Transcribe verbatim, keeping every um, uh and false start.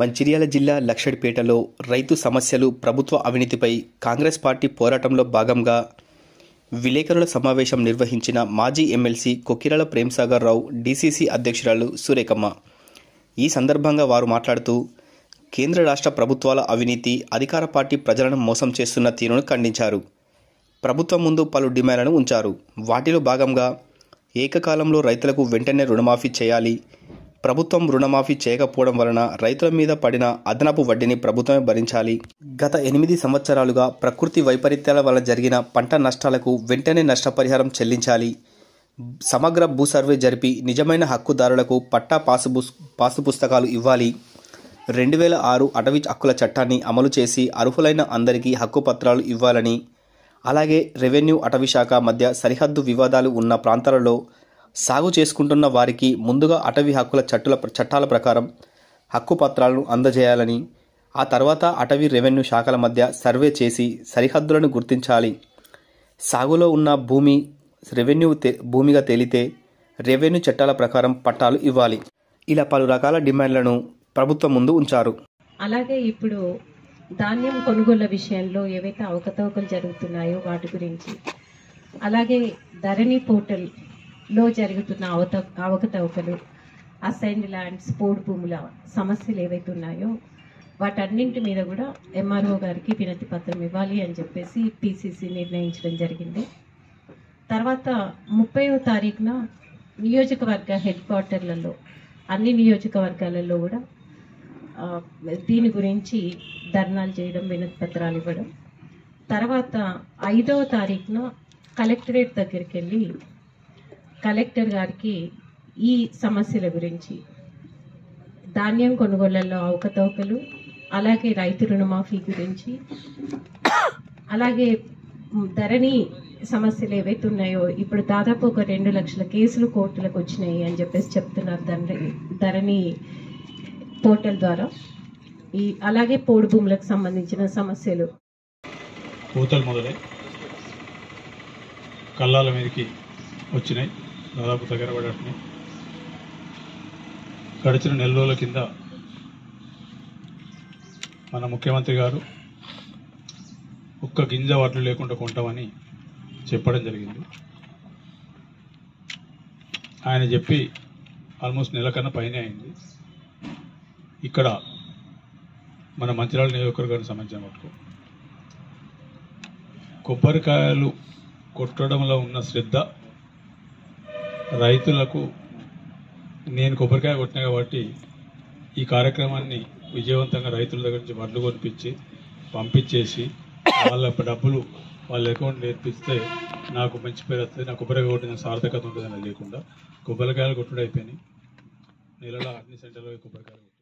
మంచిర్యాల జిల్లా లక్షడిపేటలో రైతు సమస్యలు ప్రభుత్వ అవినీతిపై కాంగ్రెస్ పార్టీ పోరాటంలో భాగంగా విలేకరుల సమావేశం నిర్వహించిన మాజీ ఎమ్మెల్సీ కొక్కిరాల ప్రేమసాగర్ రావు డీసీసీ అధ్యక్షురాలు సురేఖమ్మ. ఈ సందర్భంగా వారు మాట్లాడుతూ కేంద్ర రాష్ట్ర ప్రభుత్వాల అవినీతి అధికార పార్టీ ప్రజలను మోసం చేస్తున్న తీరును ఖండించారు. ప్రభుత్వం ముందు పలు డిమాండ్లను ఉంచారు. వాటిలో భాగంగా ఏకకాలంలో రైతులకు వెంటనే రుణమాఫీ చేయాలి, ప్రభుత్వం రుణమాఫీ చేయకపోవడం వలన రైతుల మీద పడిన అదనపు వడ్డీని ప్రభుత్వమే భరించాలి, గత ఎనిమిది సంవత్సరాలుగా ప్రకృతి వైపరీత్యాల వల్ల జరిగిన పంట నష్టాలకు వెంటనే నష్టపరిహారం చెల్లించాలి, సమగ్ర భూ సర్వే జరిపి నిజమైన హక్కుదారులకు పట్టా పాసు పాసు పుస్తకాలు ఇవ్వాలి, రెండు వేల ఆరు అటవీ హక్కుల చట్టాన్ని అమలు చేసి అర్హులైన అందరికీ హక్కు పత్రాలు ఇవ్వాలని, అలాగే రెవెన్యూ అటవీ శాఖ మధ్య సరిహద్దు వివాదాలు ఉన్న ప్రాంతాలలో సాగు చేసుకుంటున్న వారికి ముందుగా అటవీ హక్కుల చట్టుల చట్టాల ప్రకారం హక్కు పత్రాలను అందజేయాలని, ఆ తర్వాత అటవీ రెవెన్యూ శాఖల మధ్య సర్వే చేసి సరిహద్దులను గుర్తించాలి, సాగులో ఉన్న భూమి రెవెన్యూ భూమిగా తేలితే రెవెన్యూ చట్టాల ప్రకారం పట్టాలు ఇవ్వాలి. ఇలా పలు రకాల డిమాండ్లను ప్రభుత్వం ముందు ఉంచారు. అలాగే ఇప్పుడు ధాన్యం కొనుగోళ్ల విషయంలో ఏవైతే అవకతవకలు జరుగుతున్నాయో వాటి గురించి, అలాగే ధరణి పోర్టల్ లో జరుగుతున్న అవత అవకతవకలు, అసైన్డ్ ల్యాండ్స్, పోడు భూముల సమస్యలు ఏవైతే ఉన్నాయో వాటన్నింటి మీద కూడా ఎంఆర్ఓ గారికి వినతి పత్రం ఇవ్వాలి అని చెప్పేసి పీసీసీ నిర్ణయించడం జరిగింది. తర్వాత ముప్పైవ తారీఖున నియోజకవర్గ హెడ్ క్వార్టర్లలో అన్ని నియోజకవర్గాలలో కూడా దీని గురించి ధర్నాలు చేయడం, వినతి పత్రాలు ఇవ్వడం. తర్వాత ఐదవ తారీఖున కలెక్టరేట్ దగ్గరికి వెళ్ళి కలెక్టర్ గారికి ఈ సమస్యల గురించి, ధాన్యం కొనుగోళ్లలో అవకతవకలు, అలాగే రైతు రుణమాఫీ గురించి, అలాగే ధరణి సమస్యలు ఏవైతే ఉన్నాయో ఇప్పుడు దాదాపు ఒక రెండు లక్షల కేసులు కోర్టులకు వచ్చినాయి అని చెప్పేసి చెప్తున్నారు ధరణి ధరణి పోర్టల్ ద్వారా. ఈ అలాగే పోడు భూములకు సంబంధించిన సమస్యలు పూతలు మొదలై కళ్ళాల మీదకి వచ్చినాయి, దాదాపు తగ్గరబడినాయి. గడిచిన నెల రోజుల కింద మన ముఖ్యమంత్రి గారు ఒక్క గింజ వాటిలో లేకుండా కొంటామని చెప్పడం జరిగింది. ఆయన చెప్పి ఆల్మోస్ట్ నెల కన్నా పైనే అయింది. ఇక్కడ మన మంత్రిరాల నియోజకవర్గానికి సంబంధించిన మటుకు కొబ్బరికాయలు కొట్టడంలో ఉన్న శ్రద్ధ రైతులకు, నేను కొబ్బరికాయ కొట్టినా కాబట్టి ఈ కార్యక్రమాన్ని విజయవంతంగా రైతుల దగ్గర నుంచి వడ్లు కొనిపించి పంపించేసి వాళ్ళ డబ్బులు వాళ్ళ అకౌంట్ నేర్పిస్తే నాకు మంచి పేరు వస్తుంది, నా కొబ్బరికాయ కొట్టిన సార్థకత ఉంటుందని లేకుండా కొబ్బరికాయలు కొట్టుడు అయిపోయినాయి. నెలలో అన్ని సెంటర్లో కొబ్బరికాయలు